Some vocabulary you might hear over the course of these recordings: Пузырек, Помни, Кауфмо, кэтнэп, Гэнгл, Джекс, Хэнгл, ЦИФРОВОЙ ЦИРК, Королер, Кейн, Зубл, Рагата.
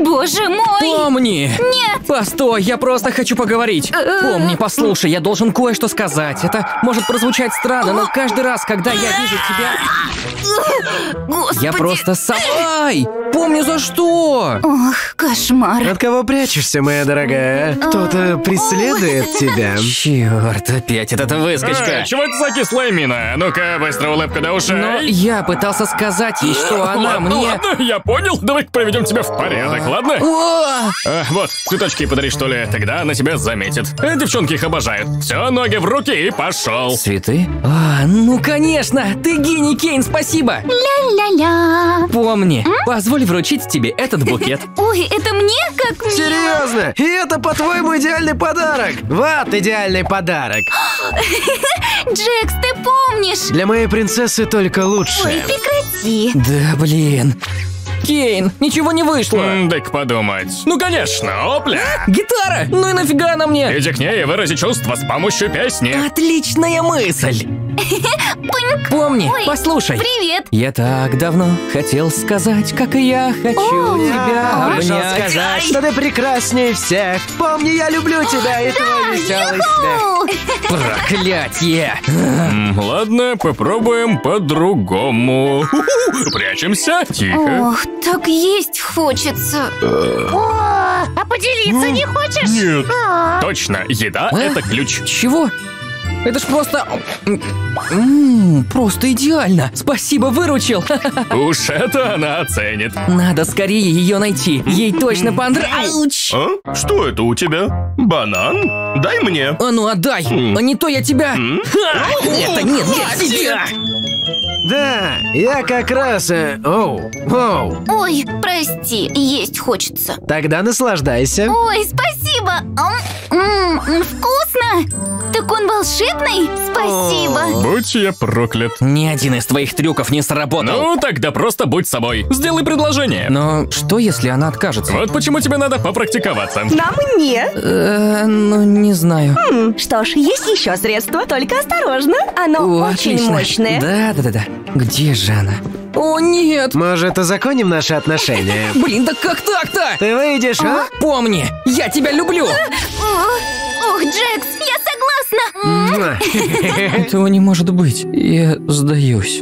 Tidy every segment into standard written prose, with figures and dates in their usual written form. Боже мой! Помни! Нет! Постой, я просто хочу поговорить. Помни, послушай, я должен кое-что сказать. Это может прозвучать странно, но каждый раз, когда я вижу тебя... Господи. Я просто собой! Помни, за что! Ох, кошмар. От кого прячешься, моя дорогая? Кто-то преследует тебя. Черт, опять эта выскочка. Чего это за кислая мина? Ну-ка, быстро улыбка до ушей. Но я пытался сказать ей, что она мне... Ладно, я понял. Давай-ка приведем тебя в порядок. Ладно? Вот, цветочки подари, что ли, тогда она тебя заметит. Девчонки их обожают. Все, ноги в руки и пошел. Цветы? А, ну конечно, ты гений, Кейн, спасибо. Ля-ля-ля. Помни, позволь вручить тебе этот букет. Ой, это мне как мне? Серьезно? И это, по-твоему, идеальный подарок? Вот идеальный подарок. Джекс, ты помнишь? Для моей принцессы только лучше. Ой, прекрати. Да блин. Кейн, ничего не вышло. Дай-ка подумать. Ну конечно, опля. Гитара? Ну и нафига она мне? Иди к ней и вырази чувства с помощью песни. Отличная мысль. Помни, ой, послушай. Привет. Я так давно хотел сказать, как и я хочу тебя обнять. Сказать, что ты прекраснее всех. Помни, я люблю тебя и твой веселый смех. Проклятье. Ладно, попробуем по-другому. Прячемся. Тихо. Ох, так есть хочется. А поделиться не хочешь? Нет. Точно, еда это ключ. Чего? Это ж просто... просто идеально. Спасибо, выручил. Уж это она оценит. Надо скорее ее найти. Ей точно понравилось. А? Что это у тебя? Банан? Дай мне. А ну отдай. А не то я тебя... Это нет, я тебя. Да, я как раз... Ой, прости, есть хочется. Тогда наслаждайся. Ой, спасибо. Вкусно. Так он волшебный? Спасибо. Будь я проклят. Ни один из твоих трюков не сработал. Ну, тогда просто будь собой. Сделай предложение. Но что, если она откажется? Вот почему тебе надо попрактиковаться. На мне? Ну, не знаю. Что ж, есть еще средство, только осторожно. Оно очень мощное. Да-да-да. Где же она? О, нет! Может, узаконим наши отношения? Блин, да как так-то? Ты выйдешь, а? Помни, я тебя люблю! Ох, Джекс, я согласна! Этого не может быть. Я сдаюсь.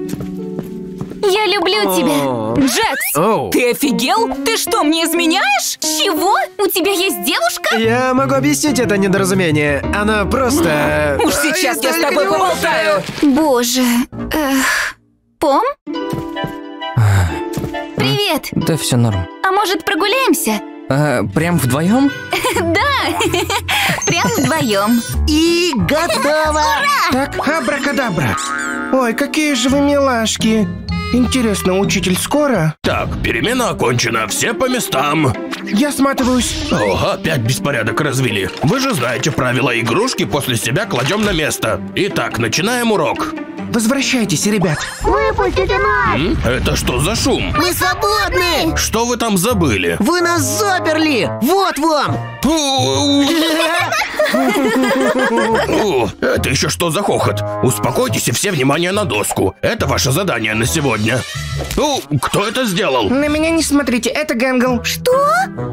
Я люблю тебя. Джекс, ты офигел? Ты что, мне изменяешь? Чего? У тебя есть девушка? Я могу объяснить это недоразумение. Она просто... Уж сейчас я с тобой поболтаю. Боже. Пом? Привет. Да все норм. А может, прогуляемся? Прям вдвоем? Да, прям вдвоем. И готово. Так, абракадабра. Ой, какие же вы милашки. Интересно, учитель скоро? Так, перемена окончена, все по местам. Я сматываюсь. О, опять беспорядок развели. Вы же знаете правила, игрушки после себя кладем на место. Итак, начинаем урок. Возвращайтесь, ребят. Выпустите нас! Это что за шум? Мы свободны! Что вы там забыли? Вы нас заперли! Вот вам! Это еще что за хохот? Успокойтесь и все внимание на доску. Это ваше задание на сегодня. Кто это сделал? На меня не смотрите, это Гэнгл. Что?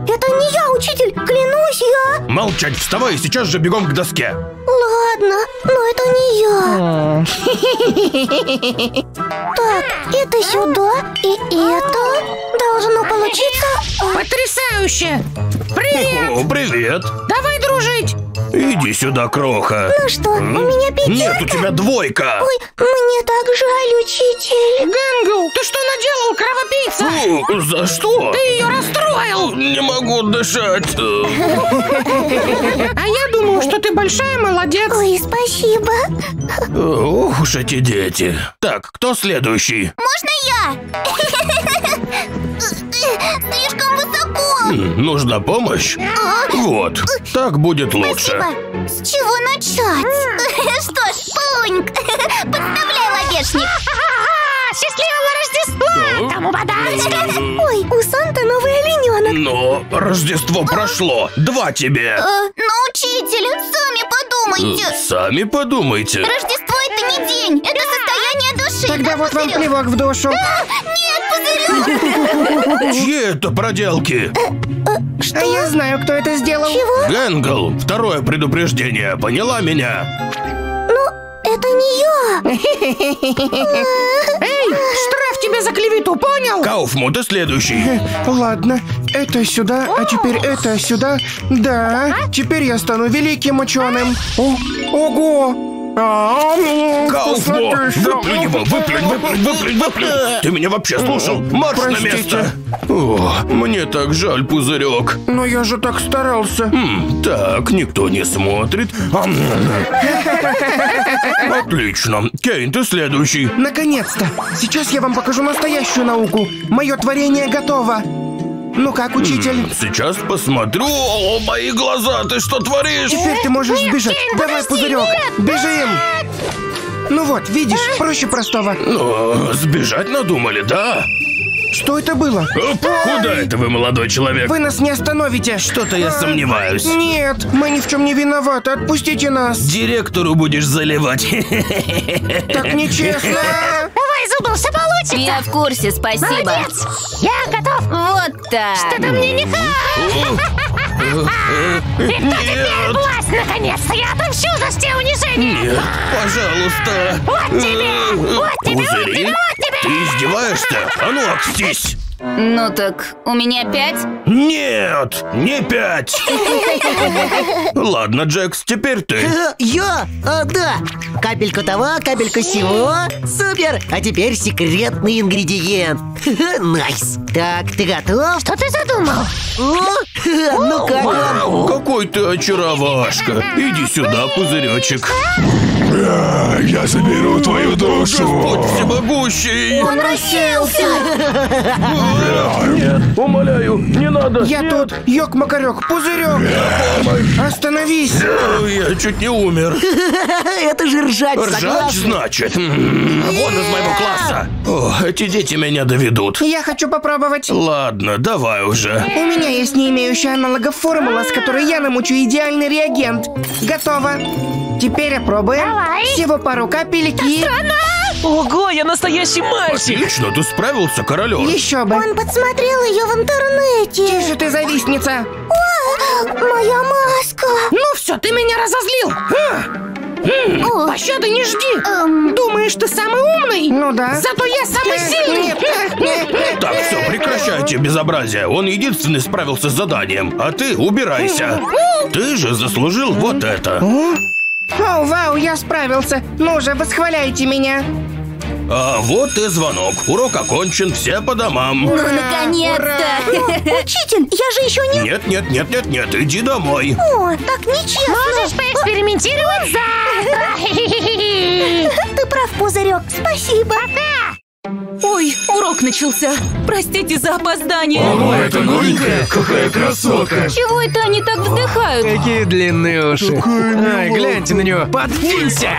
Это не я, учитель, клянусь я. Молчать, вставай и сейчас же бегом к доске. Ладно, но это не я. Так, это сюда и это должно получиться. Потрясающе! Привет! О, привет! Давай дружить! Иди сюда, кроха. Ну что, у меня пятерка? Нет, у тебя двойка. Ой, мне так жаль, учитель. Гэнгл, ты что наделал, кровопийца? Ну, за что? Ты ее расстроил. Не могу дышать. А я думаю, что ты большая молодец. Ой, спасибо. Ох уж эти дети. Так, кто следующий? Можно я? Слишком высоко. Нужна помощь? Вот, так будет лучше. Спасибо. С чего начать? Что ж, полуньк, подставляй лодежник. Счастливого Рождества! Кому подарочка? Ой, у Санта новый олененок. Но Рождество прошло. Два тебе. Но, учитель, сами подумайте. Сами подумайте. Рождество это не день, это состояние души. Тогда вот вам плевок в душу. Нет, пузырек. Чьи это проделки? Что? Я знаю, кто это сделал. Чего? Гэнгл, второе предупреждение, поняла меня? Ну, это не я. Эй, штраф тебе за клевету, понял? Кауфмо, ты следующий. Ладно, это сюда, а теперь это сюда. Да, теперь я стану великим ученым. Ого! Кауфмо, выплюнь его, выплюнь. Ты меня вообще слушал? Марш на место. О, мне так жаль, Пузырек. Но я же так старался. Так, никто не смотрит. Отлично. Кейн, ты следующий. Наконец-то. Сейчас я вам покажу настоящую науку. Мое творение готово. Ну как, учитель? Сейчас посмотрю. О, мои глаза, ты что творишь? Теперь ты можешь сбежать. Давай, Пузырек, бежим. Ну вот, видишь, проще простого. Сбежать надумали, да? Что это было? Куда это вы, молодой человек? Вы нас не остановите. Что-то я сомневаюсь. Нет, мы ни в чем не виноваты. Отпустите нас. Директору будешь заливать. Так нечестно. Зубл, все получится. Я в курсе, спасибо. Молодец. Я готов. Вот так. Что-то мне не хай. И кто теперь власть, наконец-то? Я отомщу за все унижения. Нет, пожалуйста. Вот тебе, вот тебе, вот тебе, вот тебе. Ты издеваешься? А ну, окстись. Ну так, у меня 5? Нет, не 5. Ладно, Джекс, теперь ты. Я? О, да. Капельку того, капельку сего. Супер. А теперь секретный ингредиент. Найс. Так, ты готов? Что ты задумал? Ну как? Какой ты очаровашка. Иди сюда, Пузыречек. Я заберу твою душу. Господь всемогущий. Он расселся. Нет, умоляю, не надо. Я тут, ёк-макарёк, Пузырёк. Остановись. Я чуть не умер. Это же ржать, ржать, значит. Вон из моего класса. Эти дети меня доведут. Я хочу попробовать. Ладно, давай уже. У меня есть не имеющая аналогов формула, с которой я намучу идеальный реагент. Готово. Теперь опробуем. Давай. Всего пару капелек и... Ого, я настоящий мальчик! Отлично, ты справился, Королер. Еще бы. Он подсмотрел ее в интернете. Тише ты, завистница. О, моя маска. Ну все, ты меня разозлил. Пощады не жди. Думаешь, ты самый умный? Ну да. Зато я самый сильный. Так, все, прекращайте безобразие. Он единственный справился с заданием, а ты убирайся. Ты же заслужил вот это. О, вау, я справился. Ну же, восхваляйте меня. А вот и звонок. Урок окончен, все по домам. Ну, наконец-то. Учитель, я же еще не... Нет, иди домой. О, так нечестно. Можешь поэкспериментировать завтра. Ты прав, Пузырек, спасибо. Пока. Ой, урок начался. Простите за опоздание. О, это новенькая? Какая красотка. Чего это они так вздыхают? Какие длинные уши. Ай, гляньте на нее. Подвинься.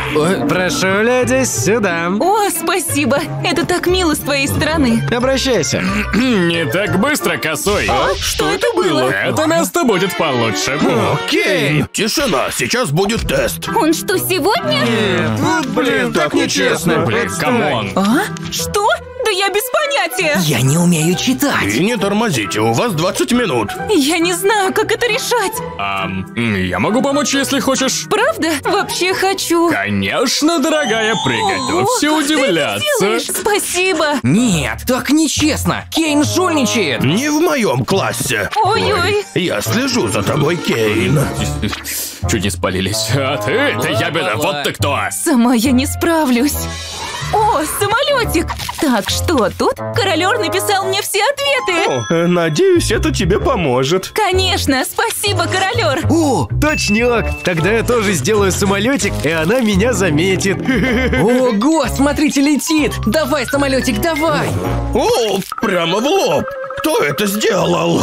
Прошу, леди, сюда. О, спасибо. Это так мило с твоей стороны. Обращайся. Не так быстро, косой. Что это было? Это место будет получше. Окей. Тишина. Сейчас будет тест. Он что, сегодня? Нет. Вот, блин, так нечестно. Блин, камон. Что? Да я без понятия. Я не умею читать. И не тормозите, у вас 20 минут. Я не знаю, как это решать. Я могу помочь, если хочешь. Правда? Вообще хочу. Конечно, дорогая, приготовься удивляться. Спасибо. Нет, так нечестно. Кейн жульничает. Не в моем классе. Ой-ой. Я слежу за тобой, Кейн. Чуть не спалились. А ты, да я беда, вот ты кто. Сама я не справлюсь. О, самолетик! Так, что тут? Королер написал мне все ответы. О, надеюсь, это тебе поможет. Конечно, спасибо, Королер. О, точняк! Тогда я тоже сделаю самолетик, и она меня заметит. Ого, смотрите, летит! Давай, самолетик, давай! О, прямо в лоб! Кто это сделал?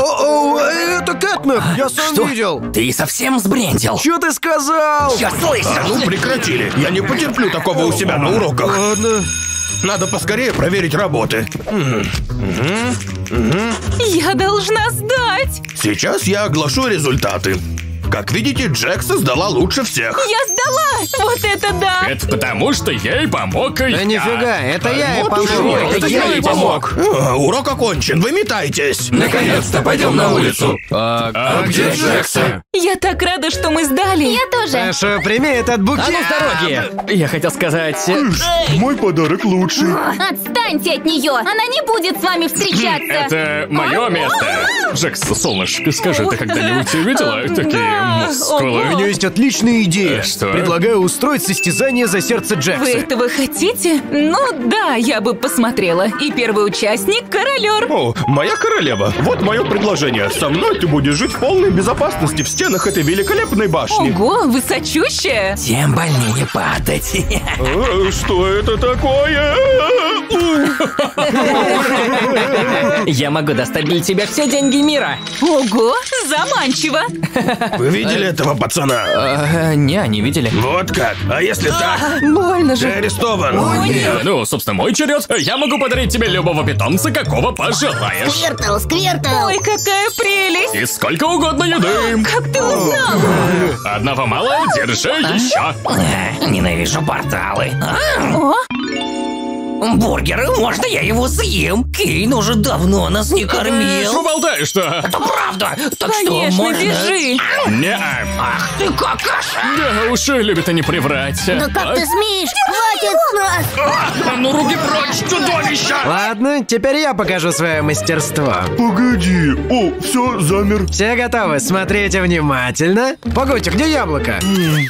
Это кэтнэп, я сам видел. Ты совсем сбрендил. Что ты сказал? Я слышал. Ну прекратили, я не потерплю такого у себя на уроках. Ладно. Надо поскорее проверить работы. Я должна сдать. Сейчас я оглашу результаты. Как видите, Джекса сдала лучше всех. Я сдала! Вот это да! Это потому, что ей помог и я. Да нифига, это я ей помог. Это я ей помог. Урок окончен, выметайтесь. Наконец-то пойдем на улицу. А где Джекса? Я так рада, что мы сдали. Я тоже. Хорошо, прими этот букет. А ну с дороги. Я хотел сказать... Мой подарок лучший. Отстаньте от нее. Она не будет с вами встречаться. Это мое место. Джекса, солнышко, скажи, ты когда-нибудь видела такие мускулы? У меня есть отличная идея. Что? Предлагаю устроить состязание за сердце Джекса. Вы этого хотите? Ну да, я бы посмотрела. И первый участник – Королер. О, моя королева. Вот мое предложение. Со мной ты будешь жить в полной безопасности в стенах этой великолепной башни. Ого, высочущая. Тем больнее падать. Что это такое? Я могу достать для тебя все деньги мира. Ого, заманчиво. Вы видели этого пацана? Не видели. Вот как. А если так? Больно же. Ты арестован. Ой, нет. Ну, собственно, мой черед. Я могу подарить тебе любого питомца, какого пожелаешь. Сквиртл, сквиртл. Ой, какая прелесть. И сколько угодно еды. Как ты узнал? Одного мало, держи еще. Ненавижу порталы. Бургеры, можно я его съем? Кейн уже давно нас не кормил. Что болтаешь-то? Это правда. Так конечно, что можно? Бежи. Не-а. Ах ты какаша. Да уж любит они приврать. Да как ты смеешь? Хватит нас. Ну руки прочь, чудовище. Ладно, теперь я покажу свое мастерство. Погоди. О, все, замер. Все готовы? Смотрите внимательно. Погоди, где яблоко?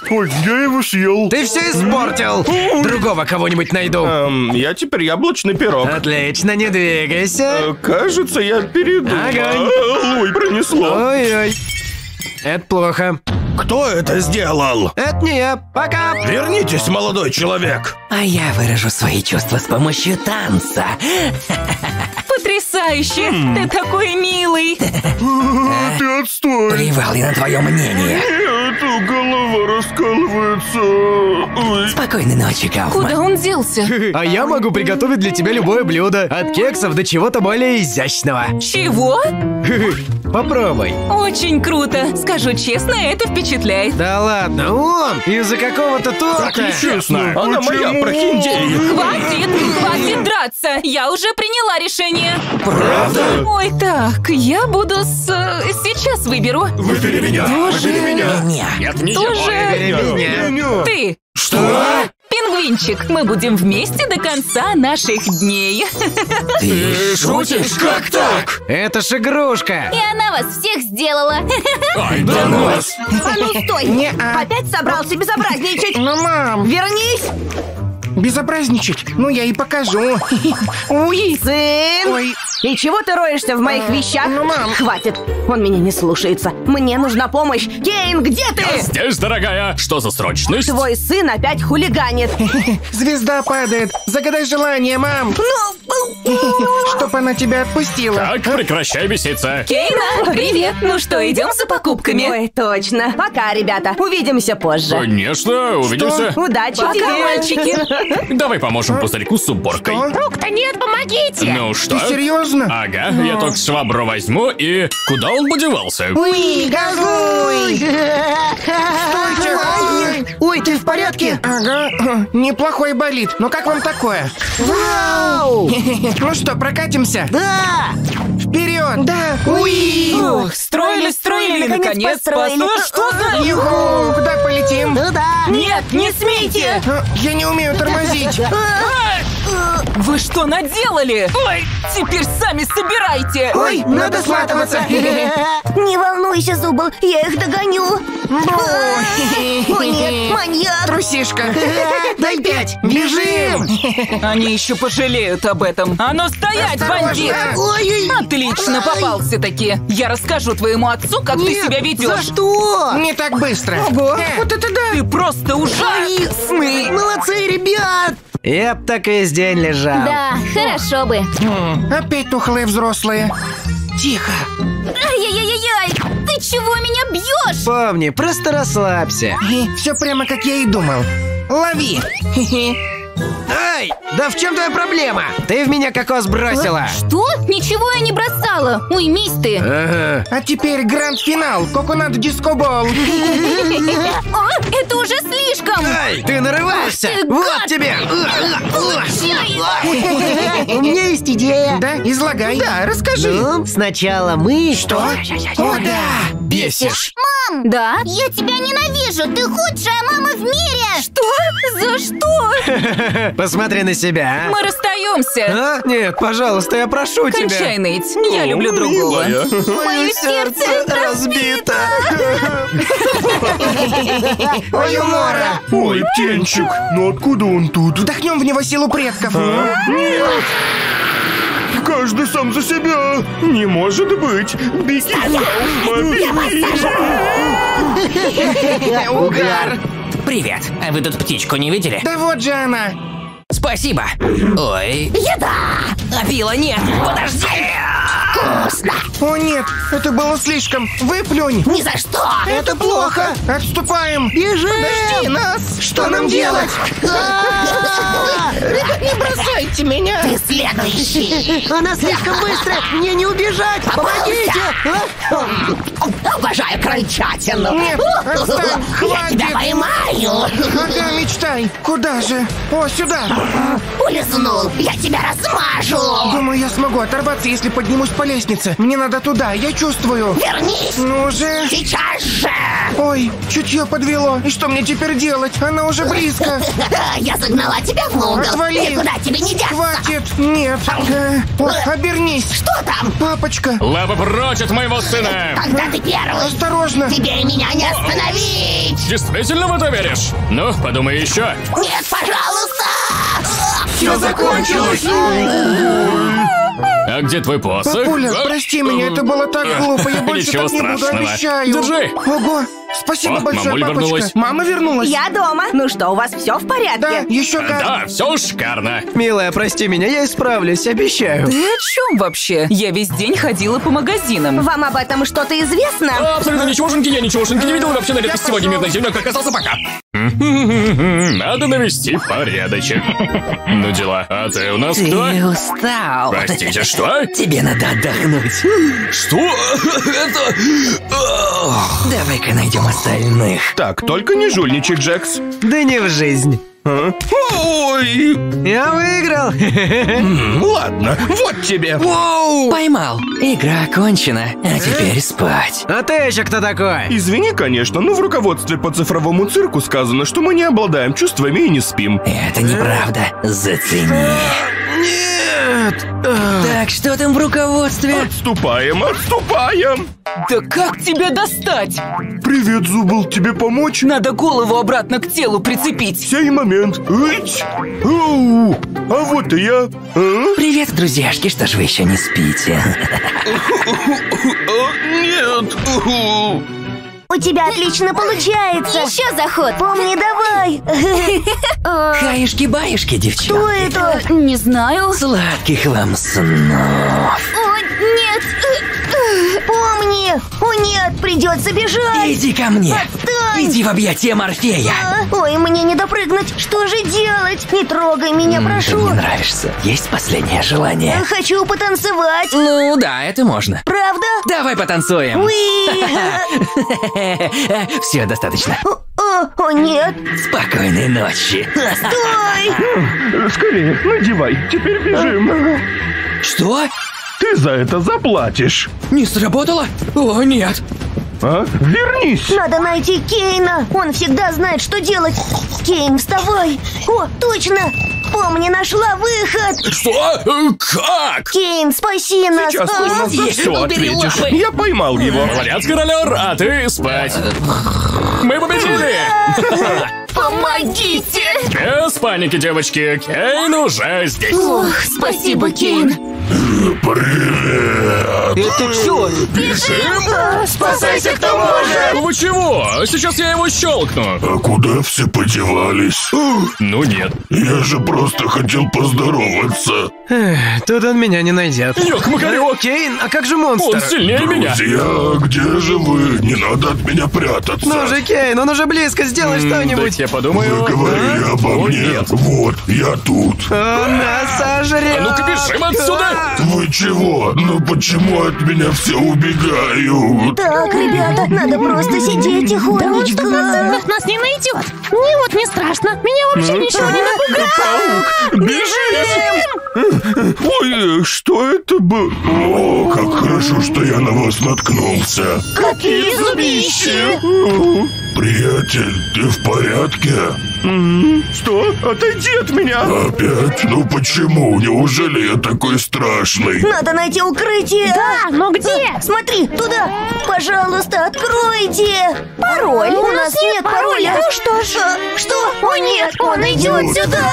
Ой, я его съел. Ты все испортил. Другого кого-нибудь найду. Я теперь яблочный пирог. Отлично, не двигайся. Кажется, я передумал. Ой, пронесло. Ой-ой. Это плохо. Кто это сделал? Это не я. Пока. Вернитесь, молодой человек. А я выражу свои чувства с помощью танца. Потрясающе. Ты такой милый. Ты отстой. Плевал я на твое мнение. Нет, голова раскалывается. Спокойной ночи, Кауфмо. Куда он делся? А я могу приготовить для тебя любое блюдо. От кексов до чего-то более изящного. Чего? Попробуй. Очень круто. Скажу честно, это впечатляет. Да ладно, он из-за какого-то торта. Так нечестно. Она моя, прокинь деньги. Хватит драться. Я уже приняла решение. Правда? Ой, так, я буду с... Сейчас выберу. Выбери меня. Выбери меня. Нет, не я. Ты. Что? Пингвинчик, мы будем вместе до конца наших дней. Ты шутишь? Как так? Это ж игрушка. И она вас всех сделала. Ай, да нос. А ну стой. Не-а. Опять собрался безобразничать. Ну, мам. Вернись. Безобразничать? Ну, я и покажу. Ой, сын. Ой. И чего ты роешься в моих вещах? Ну, мам. Хватит. Он меня не слушается. Мне нужна помощь. Кейн, где ты? Я здесь, дорогая. Что за срочность? Твой сын опять хулиганит. Звезда падает. Загадай желание, мам. Чтоб она тебя отпустила. Так, прекращай беситься. Кейна, привет. Ну что, идем за покупками? Ой, точно. Пока, ребята. Увидимся позже. Конечно, увидимся. Что? Удачи пока, тебе, мальчики. Давай поможем пузырьку с уборкой. Рук-то нет, помогите. Ну что? Ты серьезно? Ага, я только швабру возьму и... Куда он подевался? Уи, газуй! Стойте! Ой, ты в порядке? Ага, неплохой болит, но как вам такое? Вау! Ну что, прокатимся? Да! Вперед! Да! Уи! Ух, строили, наконец строили! Что за... Юху, куда полетим? Да-да! Нет, не смейте! Я не умею тормозить! Вы что наделали? Ой, теперь сами собирайте. Ой, надо слатываться. Не волнуйся, Зубл, я их догоню. Ой, нет, маньяк. Трусишка. Дай пять. Бежим. Они еще пожалеют об этом. А ну стоять, бандит. Отлично, попался таки. Я расскажу твоему отцу, как ты себя ведешь. За что? Не так быстро. Ого, вот это да. Ты просто ужасный. Молодцы, ребят. Я б так весь день лежал. Да, хорошо бы. Опять тухлые взрослые. Тихо. Ай-яй-яй-яй! Ты чего меня бьешь? Помни, просто расслабься. Все прямо как я и думал. Лови. Ай! Да в чем твоя проблема? Ты в меня кокос бросила. Что? Ничего я не бросала. Уймись ты. Ага. А теперь гранд-финал. Коконат дискобол. Это уже слишком. Ай! Ты нарываешься. Вот тебе. У меня есть идея. Да? Излагай. Да, расскажи. Ну, сначала мы... Что? О, да! Бесишь. Мам! Да? Я тебя ненавижу. Ты худшая мама в мире. Что? За что? Посмотри на себя. Мы расстаемся. А? Нет, пожалуйста, я прошу тебя. Кончай ныть. Я люблю другого. Мое сердце разбито. Ой, умора. Ой, птенчик. Ну откуда он тут? Вдохнем в него силу предков. Нет. Каждый сам за себя. Не может быть. Беги, Кауфмо. Угар. Привет. А вы тут птичку не видели? Да вот же она. Спасибо. Ой. Еда. Апила, нет. Подожди. Вкусно. О нет, это было слишком. Выплюнь. Ни за что. Это плохо. Отступаем. Бежим. Подожди нас. Что нам делать? Ребят, не бросайте меня. Ты следующий. Она слишком быстро. Мне не убежать. Помогите. Обожаю крольчатину. Нет, отстань. Хватит. Я тебя поймаю. Ага, мечтай. Куда же? О, сюда. Улизнул. Я тебя размажу. Думаю, я смогу оторваться, если поднимусь по лестнице. Мне надо туда, я чувствую. Вернись! Ну же! Сейчас же! Ой, чутье подвело. И что мне теперь делать? Она уже близко. Я загнала тебя в угол. Отвали! Никуда тебе не деться! Хватит! Нет! Обернись! Что там? Папочка! Лапа прочь от моего сына! Тогда ты первый! Осторожно! Тебе меня не остановить! Действительно в это веришь? Ну, подумай еще! Нет, пожалуйста! Все закончилось! А где твой посох? Папуля, прости меня, это было так глупо. Я больше так не буду, обещаю. Держи. Ого, спасибо большое, папочка. Мама вернулась. Я дома. Ну что, у вас все в порядке? Да, еще как. Да, все шикарно. Милая, прости меня, я исправлюсь, обещаю. Ты о чем вообще? Я весь день ходила по магазинам. Вам об этом что-то известно? Абсолютно ничегошеньки, я ничегошеньки не видел. Вообще на редкость сегодня мирная земля, как касался пока. Надо навести порядочек. Ну дела, а ты у нас кто? Ты устал. Простите, что? Тебе надо отдохнуть. Что? Это... Давай-ка найдем остальных. Так, только не жульничай, Джекс. Да не в жизнь. А? Ой! Я выиграл! Ладно, вот тебе! Воу! Поймал! Игра окончена, а теперь спать. А ты еще кто такой? Извини, конечно, но в руководстве по цифровому цирку сказано, что мы не обладаем чувствами и не спим. Это неправда. Зацени. Нет! Так, что там в руководстве? Отступаем, отступаем! Да как тебя достать? Привет, Зубл, тебе помочь? Надо голову обратно к телу прицепить. Сей момент. Оу, а вот и я. А? Привет, друзьяшки, что ж вы еще не спите? Нет. У тебя отлично получается. Еще заход. Помни, давай. Хаешки-баешки, девчонки. Кто это? Не знаю. Сладких вам снов. О, нет. Помни! О нет, придется бежать! Иди ко мне! Отстань! Иди в объятия Морфея! Ой, мне не допрыгнуть! Что же делать? Не трогай меня, прошу! Ты мне нравишься. Есть последнее желание? Я хочу потанцевать! Ну да, это можно. Правда? Давай потанцуем! Все, достаточно. О, нет! Спокойной ночи! Стой! Скорее, надевай, теперь бежим! Что? Ты за это заплатишь. Не сработало? О, нет. А? Вернись. Надо найти Кейна. Он всегда знает, что делать. Кейн, вставай. О, точно. Помни, нашла выход. Что? Как? Кейн, спаси нас. Сейчас ты нас за все ответишь. Я поймал его. Молодец, королер, а ты спать. Мы победили. Помогите. Без паники, девочки. Кейн уже здесь. Ох, спасибо, Кейн. Привет! Это все! Бежим! Спасайся, кто может! Вы чего? Сейчас я его щелкну! А куда все подевались? Ну нет. Я же просто хотел поздороваться. Тут он меня не найдет. Ёк-макарёк! Кейн, а как же монстр? Он сильнее меня! Друзья, где же вы? Не надо от меня прятаться! Ну же, Кейн, он уже близко, сделай что-нибудь! Я подумаю... Вы говорили обо мне! Вот, я тут! Он нас сожрет! А ну-ка бежим отсюда! Вы чего? Ну почему от меня все убегают? Так, ребята, надо просто сидеть тихонечко. Нас не найдет. Мне вот не страшно. Меня вообще ничего не напугало. Паук, бежим! Ой, что это было? О, как хорошо, что я на вас наткнулся. Какие зубища! Приятель, ты в порядке? Что? Отойди от меня! Опять? Ну почему? Неужели я такой страшный? Надо найти укрытие! Да, но где? Смотри, туда! Пожалуйста, откройте! Пароль! У нас нет пароля! Ну что ж? Что? О нет, он идет сюда!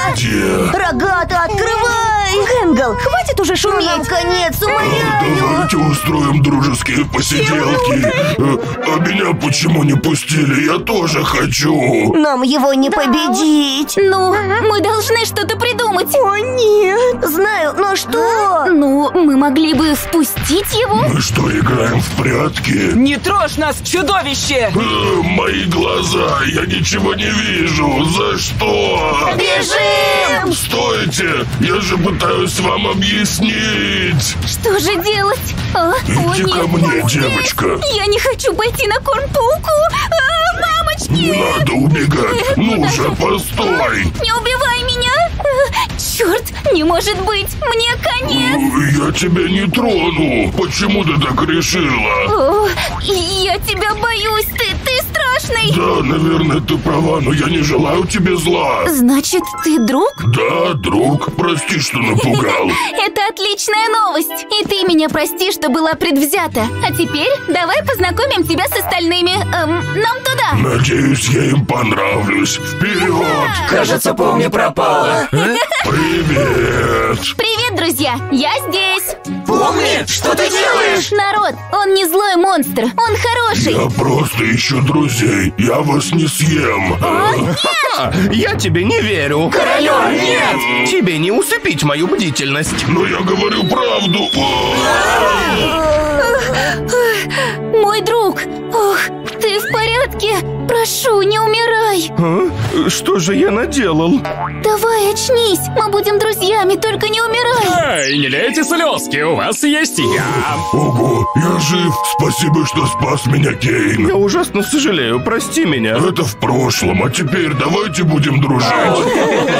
Рагата, открывай! Хэнгл, хватит уже шуметь! Конец, умоляю! Давайте устроим дружеские посиделки! А меня почему не пустили? Я тоже хочу! Нам его не победить! Ну, мы должны что-то придумать. О, нет. Знаю, но что? Ну, мы могли бы впустить его. Мы что, играем в прятки? Не трожь нас, чудовище! Мои глаза, я ничего не вижу. За что? Бежим! Стойте, я же пытаюсь вам объяснить. Что же делать? А? Иди ко мне, девочка. Я не хочу пойти на корм пауку. Мамочки! Не надо убегать. Ну же, постой! Не убивай меня! Черт, не может быть! Мне конец! Я тебя не трону! Почему ты так решила? О, я тебя боюсь! Ты страшный! Да, наверное, ты права, но я не желаю тебе зла! Значит, ты друг? Да, друг. Прости, что напугал. Это отличная новость! И ты меня прости, что была предвзята. А теперь давай познакомим тебя с остальными. Нам туда! Надеюсь, я им понравлюсь. Вперед! Кажется, Помни пропала. Привет! Привет, друзья! Я здесь! Помни, что ты делаешь? Народ, он не злой монстр, он хороший! Я просто ищу друзей, я вас не съем! Я тебе не верю! Королер, нет! Тебе не усыпить мою бдительность! Но я говорю правду! Мой друг! Ох, ты в порядке? Прошу, не умирай! А? Что же я наделал? Давай очнись, мы будем друзьями, только не умирай! Эй, не лейте слезки, у вас есть я! Ого, я жив! Спасибо, что спас меня, Кейн! Я ужасно сожалею, прости меня! Это в прошлом, а теперь давайте будем дружить!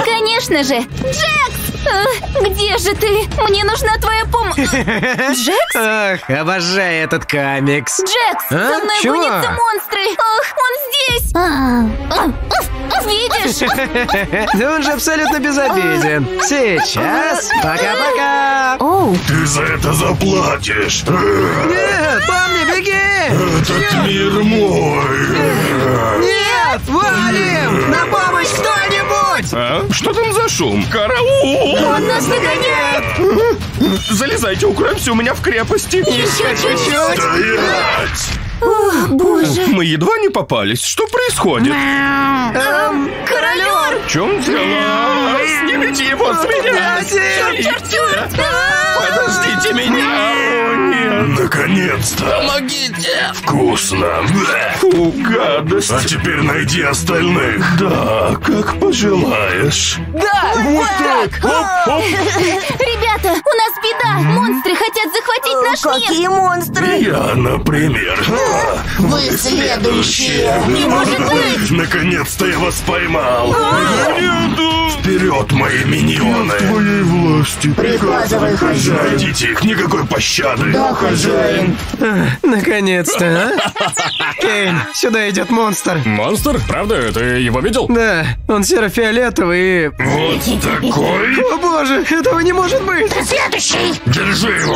Конечно же! Джекс! Где же ты? Мне нужна твоя помощь. Джекс? Ах, обожаю этот комикс. Джекс, со мной гонятся монстры. Ах, он здесь. Видишь? Да он же абсолютно безобиден. Сейчас. Пока-пока. Ты за это заплатишь. Нет, Помни, беги. Этот мир мой. Нет, валим. На помощь кто-нибудь. А? Что там за шум? Караул! Он нас догоняет! Залезайте, укроемся у меня в крепости! Еще чуть-чуть! Стоять! О, боже! Мы едва не попались. Что происходит? Королер! В чем дело? Снимите его с меня! Черт! Подождите меня! Нет! Наконец-то! Помогите! Вкусно! Фу, гадость! А теперь найди остальных! Да, как пожелаешь! Да! Вот так! Ребята, у нас беда! Монстры хотят захватить наш мир! Какие монстры? Я, например... Вы следующие! Не может быть! Наконец-то я вас поймал! Вперед, мои миньоны! В твоей власти! Приказывай, хозяин! Найдите их, никакой пощады! Да, хозяин! Наконец-то, а? Кейн, сюда идет монстр. Монстр? Правда? Ты его видел? Да, он серо-фиолетовый и... Вот такой? О боже, этого не может быть! Следующий! Держи его!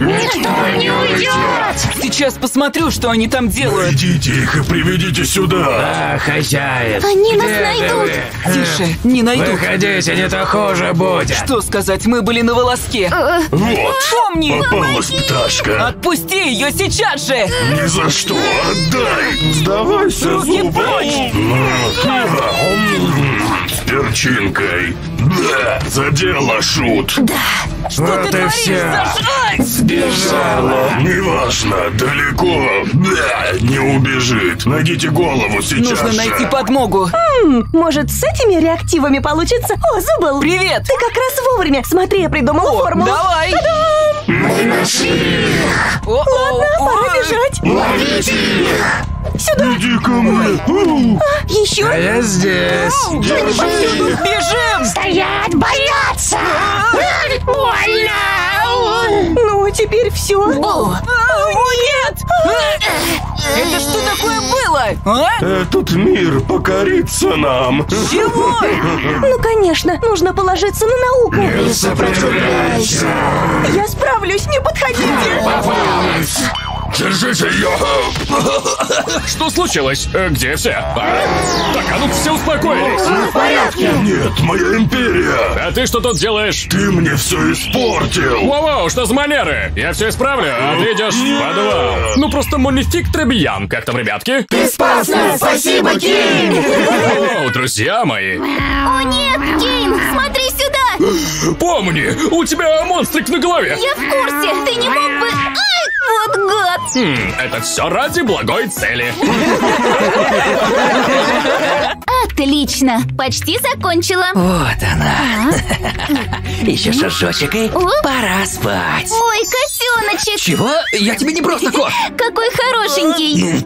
Никто не уйдет! Сейчас посмотрю, что они там делают. Идите их и приведите сюда. Да, хозяин. Они нас найдут. Тише, не найдут. Выходите, не то хуже будет. Что сказать, мы были на волоске. Вот, помни. Попалась пташка. Отпусти ее сейчас же. Ни за что, отдай. Сдавайся, Зубл. С перчинкой. Да, за дело, шут. Да. Что вот ты творишь, зажрать? Сбежала. Неважно, далеко. Да, не убежит. Найдите голову сейчас. Нужно найти подмогу. Может, с этими реактивами получится? О, Зубл. Привет. Ты как раз вовремя. Смотри, я придумала формулу. Давай. Та-дам! Мы нашли их. Ладно, пора бежать. Ловите их. Сюда! Иди ко мне! А, еще? А я здесь! Бежим! Бежим! Стоять! Бояться! Больно! Ну, теперь все! Нет! Это что такое было? Этот мир покорится нам! Чего? Ну, конечно, нужно положиться на науку! Не сопротивляйся! Я справлюсь, не подходите! Попалась! Держите ее! Что случилось? Где все? Так, а ну все успокоились! Мы в порядке! Нет, моя империя! А ты что тут делаешь? Ты мне все испортил! Воу-воу, что за манеры? Я все исправлю, а ты идешь в подвал. Ну просто монифик Требьян. Как там, ребятки? Ты спас нас! Спасибо, Кейн! Воу, друзья мои! О нет, Кейн, смотри сюда! Помни, у тебя монстрик на голове! Я в курсе, ты не мог бы... Вот гад! Это все ради благой цели. Отлично! Почти закончила. Вот она. Еще шажочек и пора спать. Ой, котеночек! Чего? Я тебе не просто кот. Какой хорошенький.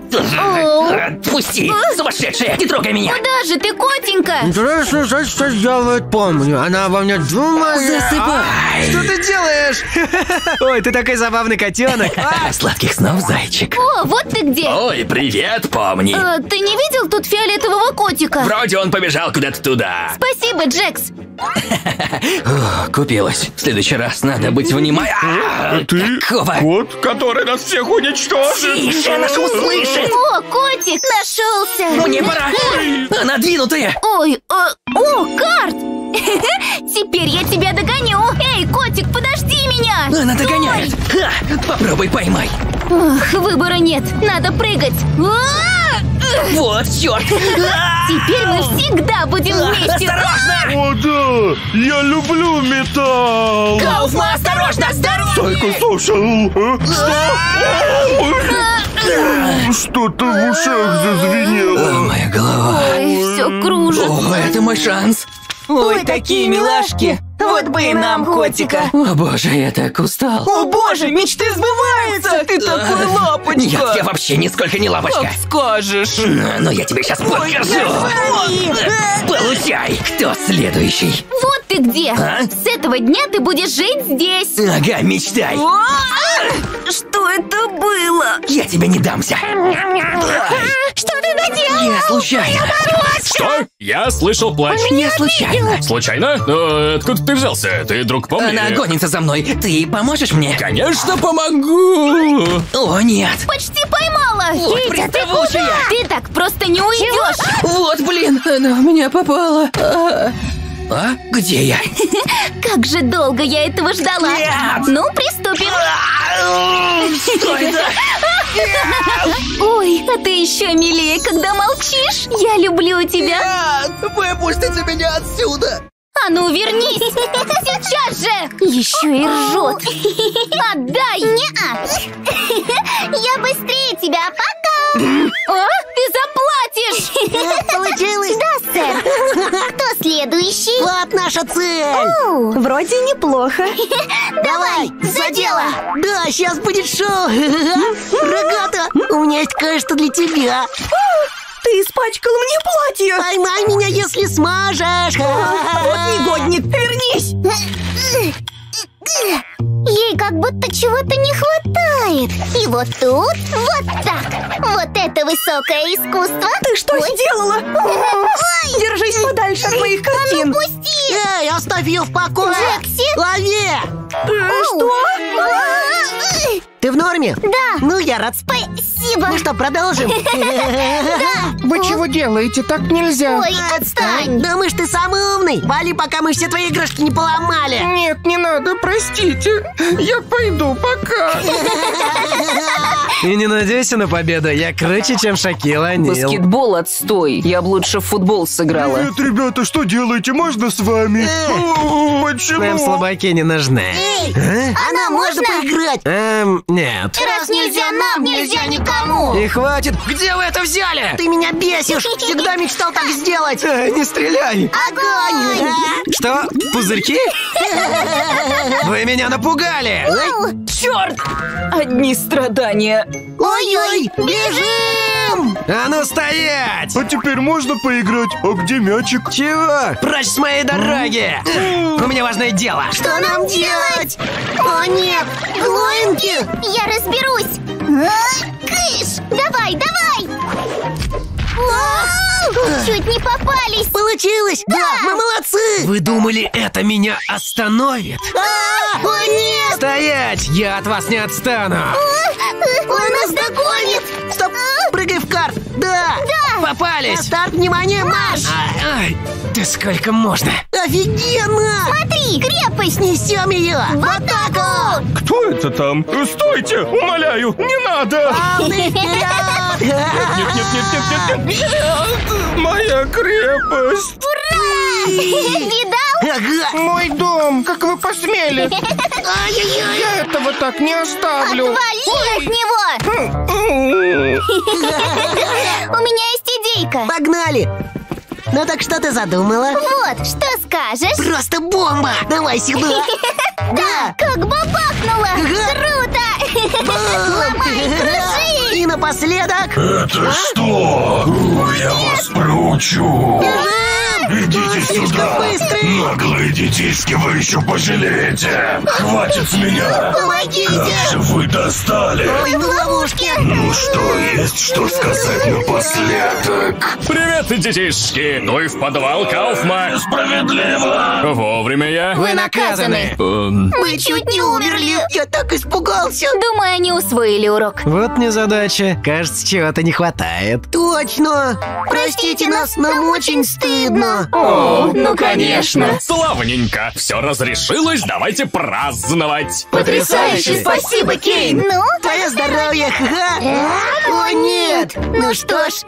Отпусти, сумасшедшая, не трогай меня. Куда же ты, котенька? Интересно, что делает Помню. Она обо мне думает. Засыпай. Что ты делаешь? Ой, ты такой забавный котенок. Сладких снов, зайчик. О, вот ты где. Ой, привет, Помни. Ты не видел тут фиолетового котика? Вроде он побежал куда-то туда. Спасибо, Джекс. Купилась. В следующий раз надо быть внимательным. Ты кот, который нас всех уничтожит. Тише, она же услышит. О, котик нашелся. Мне пора. Она двинутая. Ой, о, карт. Теперь я тебя догоню. Эй, котик, подожди меня. Она догоняет. Попробуй поймай. Выбора нет, надо прыгать. Вот черт. Теперь мы всегда будем вместе. Осторожно! О да, я люблю металл. Кауфмо, осторожно, осторожно! Только слушай, что? Что-то в ушах зазвенело. Моя голова. Ой, все кружится. О, это мой шанс. Ой, такие милашки. Вот бы и нам котика. О боже, я так устал. О боже, мечты сбываются. Ты такой лапочка. Нет, я вообще нисколько не лапочка. Как скажешь. Но я тебе сейчас покажу. Получай. Кто следующий? Вот ты где. С этого дня ты будешь жить здесь. Ага, мечтай. Что это было? Я тебе не дамся. Что ты наделал? Я случайно. Что? Я слышал плач. Не случайно. Случайно? Откуда ты взялся? Ты друг Помни? Она гонится за мной. Ты поможешь мне? Конечно, помогу. О, нет. Почти поймала. Вот, Витя, ты куда? Ты так просто не уйдешь. Вот, блин, она в меня попала. А? Где я? Как же долго я этого ждала. Нет. Ну, приступим. Что это? Ой, а ты еще милее, когда молчишь. Я люблю тебя. Нет, выпустите меня отсюда. А ну, вернись! Сейчас же! Еще и ржет! Отдай! Не-а! Я быстрее тебя! Пока! О, ты заплатишь! Получилось! Да, сэр! Кто следующий? Вот наша цель! Вроде неплохо! Давай, за дело! Да, сейчас будет шоу! Рагата, у меня есть кое-что для тебя! Ты испачкал мне платье! Поймай меня, если сможешь! Вот негодник, вернись! Ей как будто чего-то не хватает. И вот тут, вот так. Вот это высокое искусство. Ты что сделала? Держись подальше от моих картин. Эй, оставь ее в покое. Лови! Что? Ты в норме? Да. Ну, я рад. Спасибо. Ну что, продолжим? Вы чего делаете? Так нельзя. Ой, отстань. Думаешь, ты самый умный? Вали, пока мы все твои игрушки не поломали. Нет, не надо, простите. Я пойду, пока. И не надейся на победу, я круче, чем Шакил Анил. Баскетбол отстой, я бы лучше в футбол сыграла. Нет, ребята, что делаете? Можно с вами? Почему? Нам слабаки не нужны. Эй, она можно поиграть? Нет. Раз нельзя нам, нельзя никому. И хватит. Где вы это взяли? Ты меня бесишь, всегда мечтал так сделать. Не стреляй. Огонь. Что, пузырьки? Вы меня напугали. Черт, одни страдания. Ой-ой, бежим! А ну стоять! А теперь можно поиграть? А где мячик? Чего? Прочь с моей дороги! У меня важное дело! Что нам делать? О нет! Глоинки! Я разберусь! Кыш! Давай, давай! Чуть не попались! Получилось! Да, мы молодцы! Вы думали, это меня остановит? О нет! Стоять! Я от вас не отстану! Он нас догонит! Стоп! Прыгай в карт! Да! Да! Попались! На старт, внимание, марш! Ай, да сколько можно? Офигенно! Смотри, крепость! Снесем ее! В атаку! Кто это там? Стойте! Умоляю! Не надо! Нет-нет-нет-нет-нет! Моя крепость! Ура! Видал? Мой дом! Как вы посмели! Ай-яй-яй! Я этого так не оставлю! Отвали от него! У меня есть идейка! Погнали! Ну так что ты задумала? Вот, что скажешь? Просто бомба! Давай сюда! Да! Как бабахнуло! Круто! Ломай, кружи! И напоследок... Это что? Я вас проучу! Идите сюда! Наглые детишки, вы еще пожалеете! Хватит с меня! Помогите! Как же вы достали! Ой, в ловушке! Ну что, есть что сказать напоследок? Привет, детишки! Ну и в подвал, Кауфмо! Несправедливо! Вовремя я! Вы наказаны! Мы чуть не умерли! Я так испугался! Думаю, они усвоили урок. Вот незадача. Кажется, чего-то не хватает. Точно! Простите нас, нам очень стыдно! О, ну конечно. Славненько, все разрешилось, давайте праздновать. Потрясающе, спасибо, Кейн. Ну, твое здоровье, ха-ха. О нет, ну что ж.